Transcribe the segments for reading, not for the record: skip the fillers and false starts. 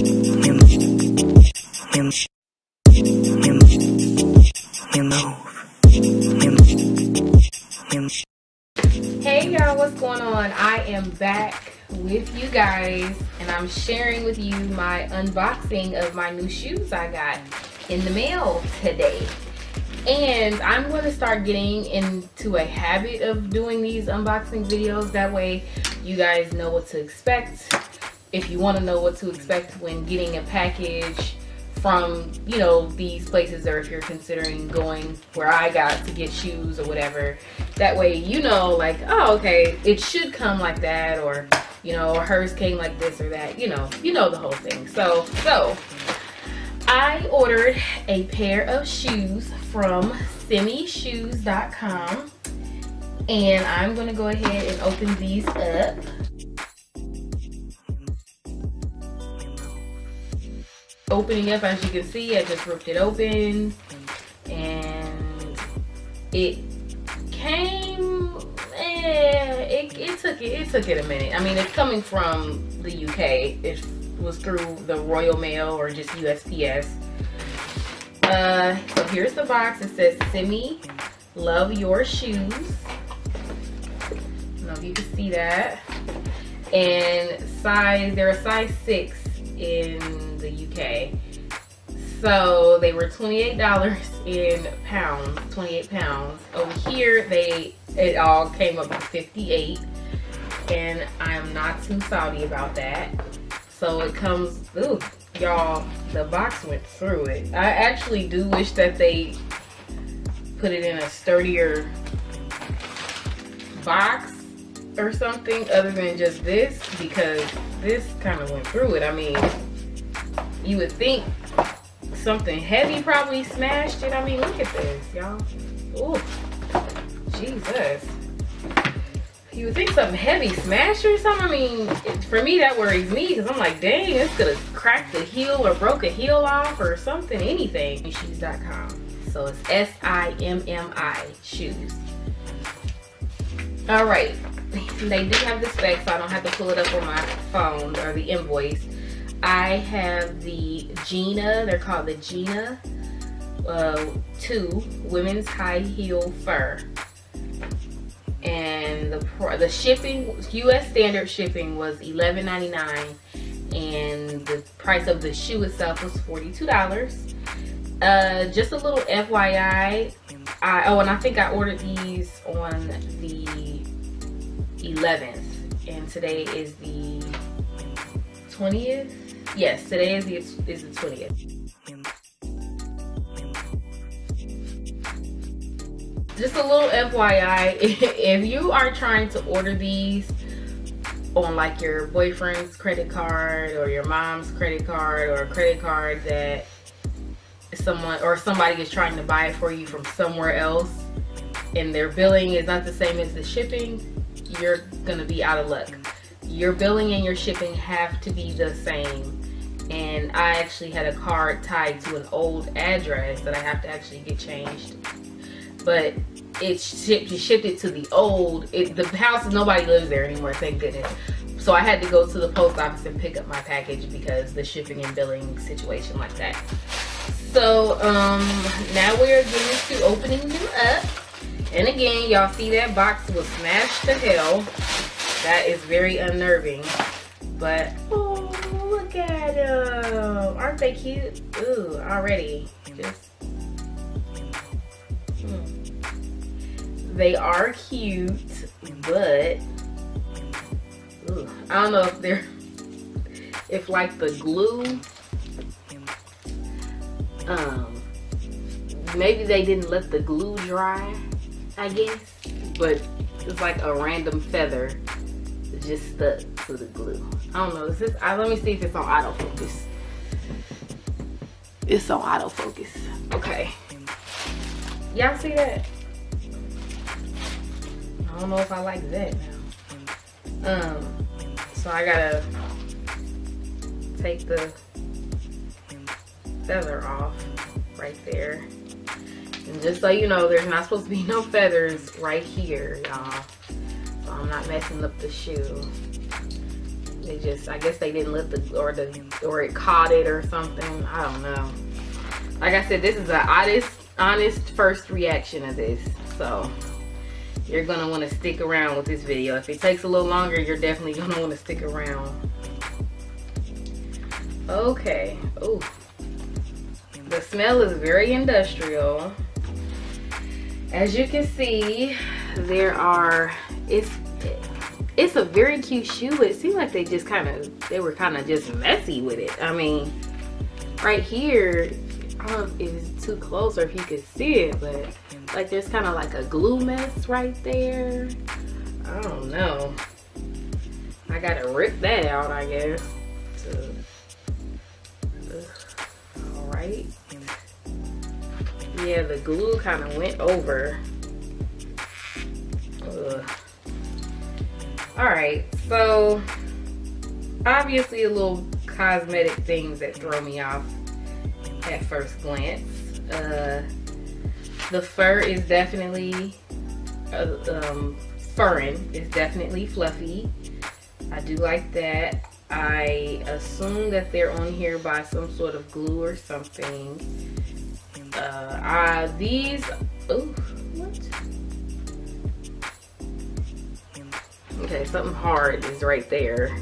Hey y'all, what's going on? I am back with you guys and I'm sharing with you my unboxing of my new shoes I got in the mail today. And I'm going to start getting into a habit of doing these unboxing videos. That way you guys know what to expect. If you want to know what to expect when getting a package from, you know, these places, or if you're considering going where I got to get shoes or whatever, that way you know, like, oh, okay, it should come like that, or, you know, hers came like this or that, you know the whole thing. So I ordered a pair of shoes from simmishoes.com and I'm gonna go ahead and open these up. Opening up, as you can see, I just ripped it open and it came, it took it a minute. I mean, it's coming from the UK. It was through the Royal Mail or just USPS. So here's the box. It says Simmi, love your shoes. I don't know if you can see that. And size, they're a size 6 in the UK. So they were $28 in pounds, 28 pounds. Over here, it all came up to 58, and I'm not too salty about that. So it comes, ooh, y'all, the box went through it. I actually do wish that they put it in a sturdier box or something other than just this, because this kind of went through it. I mean, you would think something heavy probably smashed it. I mean, look at this, y'all. Ooh, Jesus. You would think something heavy smashed or something. I mean, for me, that worries me, because I'm like, dang, this could have cracked a heel or broke a heel off or something, anything. Shoes.com. So it's Simmi Shoes. All right. They do have the specs, so I don't have to pull it up on my phone or the invoice. I have the Gina, they're called the Gina 2 women's high heel fur. And the shipping, US standard shipping, was $11.99, and the price of the shoe itself was $42. Just a little FYI, and I think I ordered these on the 11th, and today is the 20th. Yes, today is the 20th. Just a little FYI, if you are trying to order these on like your boyfriend's credit card or your mom's credit card, or a credit card that somebody is trying to buy it for you from somewhere else, and their billing is not the same as the shipping, you're gonna be out of luck. Your billing and your shipping have to be the same. And I actually had a card tied to an old address that I have to actually get changed. But it shipped it to the old. The house, nobody lives there anymore, thank goodness. So I had to go to the post office and pick up my package because the shipping and billing situation like that. So now we're getting to opening them up. And again, y'all see that box was smashed to hell. That is very unnerving. But, oh, look at them. Aren't they cute? Ooh, already. They are cute, but ooh, I don't know if they're, if like the glue, maybe they didn't let the glue dry, I guess, but it's like a random feather just stuck to the glue. I don't know. Let me see if it's on autofocus. It's on autofocus. Okay. Y'all see that? I don't know if I like that now. So I gotta take the feather off right there. And just so you know, there's not supposed to be no feathers right here, y'all. So I'm not messing up the shoe. They just, I guess they didn't let or it caught it or something. I don't know. Like I said, this is the honest first reaction of this. So you're gonna want to stick around with this video. If it takes a little longer, you're definitely gonna want to stick around. Okay. Ooh. The smell is very industrial. As you can see, there are, it's a very cute shoe. It seemed like they just kind of just messy with it. I mean, right here, I don't know if it's too close or if you could see it, but like there's kind of like a glue mess right there. I don't know. I gotta rip that out, I guess. All right. Yeah, the glue kind of went over. Ugh. All right, so obviously a little cosmetic things that throw me off at first glance. The fur is definitely furring. It's definitely fluffy. I do like that. I assume that they're on here by some sort of glue or something. These, ooh, what? Okay, something hard is right there.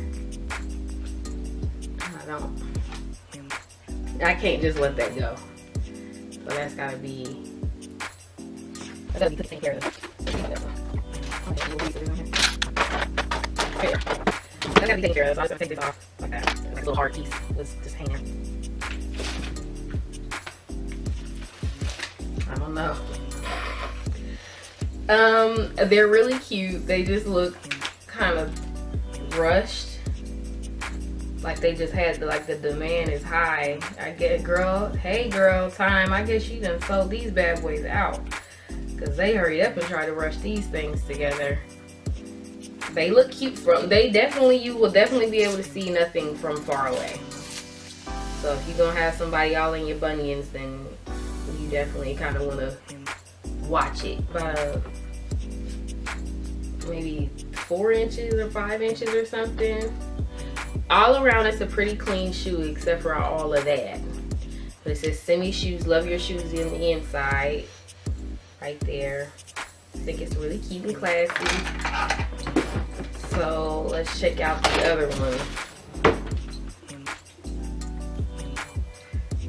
I can't just let that go. So that's gotta be. That'll be taken care of. That's gotta be taken care of. So I was gonna take this off. Okay, like a little hard piece was just hanging. I don't know. They're really cute. They just look kind of rushed, like they just had to, like the demand is high. I get, girl, hey girl, time. I guess you done sold these bad boys out, because they hurry up and try to rush these things together. They look cute from, they definitely, you will definitely be able to see nothing from far away. So if you're gonna have somebody all in your bunions, then you definitely kind of want to watch it. But maybe 4 inches or 5 inches or something. All around, it's a pretty clean shoe except for all of that. But it says Simmi Shoes, love your shoes in the inside. Right there. I think it's really cute and classy. So let's check out the other one.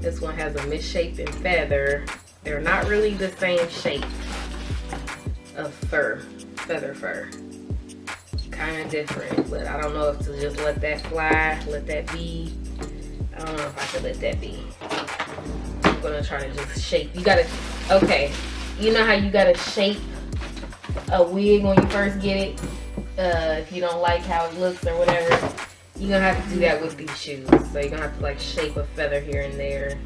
This one has a misshapen feather. They're not really the same shape of fur, feather fur. Kind of different, but I don't know if to just let that fly, let that be. I don't know if I should let that be. I'm gonna try to just shape. You gotta, okay. You know how you gotta shape a wig when you first get it? If you don't like how it looks or whatever, you're gonna have to do that with these shoes. So you're gonna have to like shape a feather here and there.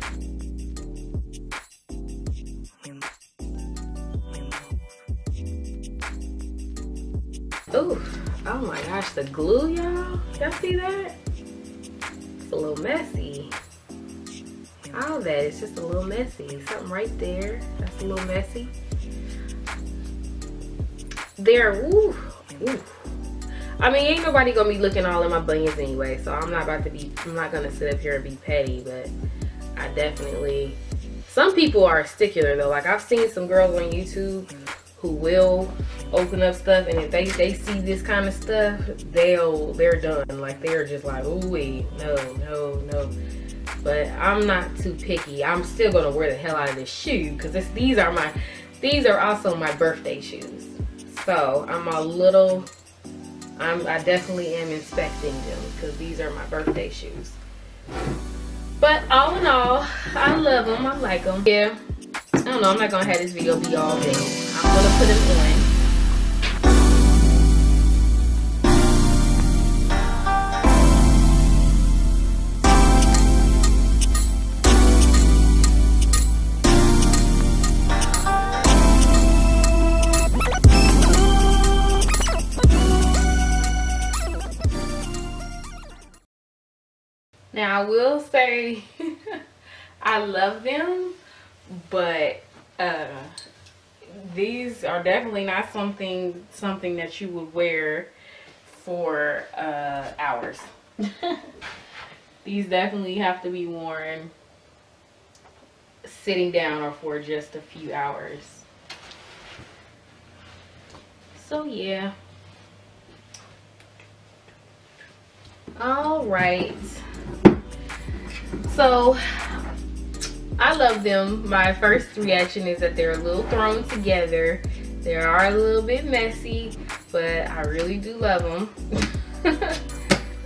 Ooh, oh my gosh, the glue, y'all. Y'all see that? It's a little messy. All that, it's just a little messy. Something right there, that's a little messy. There, ooh, ooh. I mean, ain't nobody gonna be looking all in my bunions anyway, so I'm not gonna sit up here and be petty, but I definitely, some people are stickler though. Like I've seen some girls on YouTube who will open up stuff, and if they see this kind of stuff, they're done. Like they're just like, ooh, wait, no. But I'm not too picky. I'm still gonna wear the hell out of this shoe, because these are also my birthday shoes. So I definitely am inspecting them, because these are my birthday shoes. But all in all, I love them, I like them. Yeah, I don't know, I'm not gonna have this video be all day. I'm gonna put them on. Now I will say I love them, but these are definitely not something that you would wear for hours. These definitely have to be worn sitting down or for just a few hours. So yeah. All right. So I love them. My first reaction is that they're a little thrown together. They are a little bit messy, but I really do love them.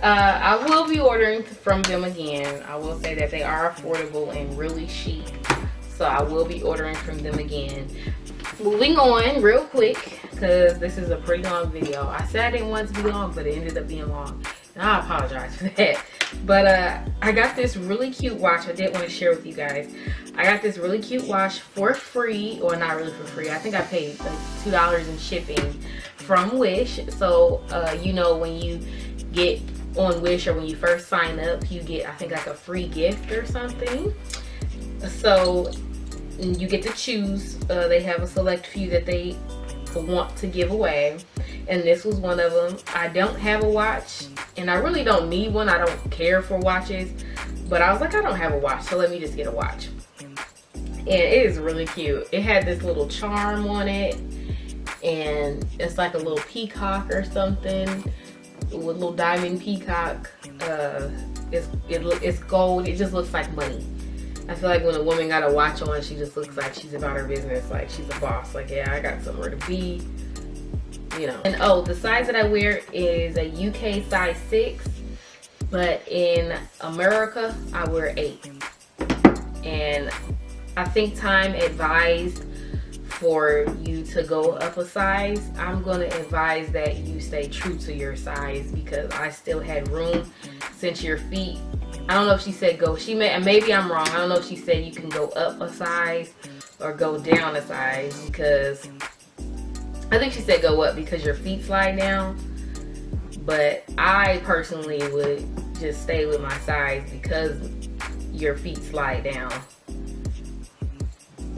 I will be ordering from them again. I will say that they are affordable and really chic. So I will be ordering from them again. Moving on real quick, because this is a pretty long video. I said I didn't want it to be long, but it ended up being long. And I apologize for that. But I got this really cute watch. I did want to share with you guys. I got this really cute watch for free, or not really for free. I think I paid like $2 in shipping from Wish. So you know, when you get on Wish or when you first sign up, you get I think like a free gift or something. So you get to choose. They have a select few that they want to give away, and this was one of them. I don't have a watch, and I really don't need one. I don't care for watches, but I was like, I don't have a watch, so let me just get a watch. And it is really cute. It had this little charm on it, and it's like a little peacock or something, with little diamond peacock. It's gold. It just looks like money. I feel like when a woman got a watch on, she just looks like she's about her business, like she's a boss, like, yeah, I got somewhere to be, you know. And oh, the size that I wear is a UK size 6, but in America, I wear 8. And I think Time advised for you to go up a size. I'm gonna advise that you stay true to your size, because I still had room since your feet. I don't know if she said go. She may, maybe I'm wrong. I don't know if she said you can go up a size or go down a size, because I think she said go up because your feet slide down. But I personally would just stay with my size because your feet slide down.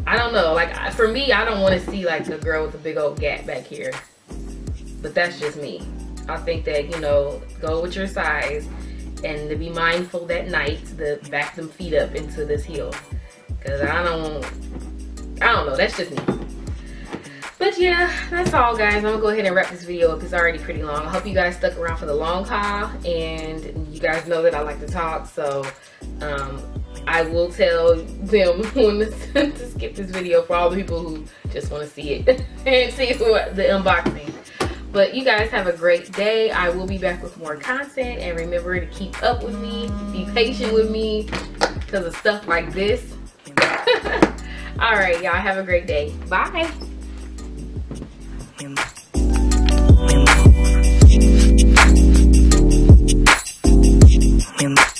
I don't know. Like for me, I don't want to see like a girl with a big old gap back here. But that's just me. I think that, you know, go with your size. And to be mindful that night to back them feet up into this heel, because I don't know, that's just me. But yeah, that's all guys. I'm gonna go ahead and wrap this video up. It's already pretty long. I hope you guys stuck around for the long haul, and you guys know that I like to talk, so I will tell them when to skip this video for all the people who just want to see it and see the unboxing. But you guys have a great day. I will be back with more content. And remember to keep up with me. Be patient with me because of stuff like this. All right, y'all. Have a great day. Bye.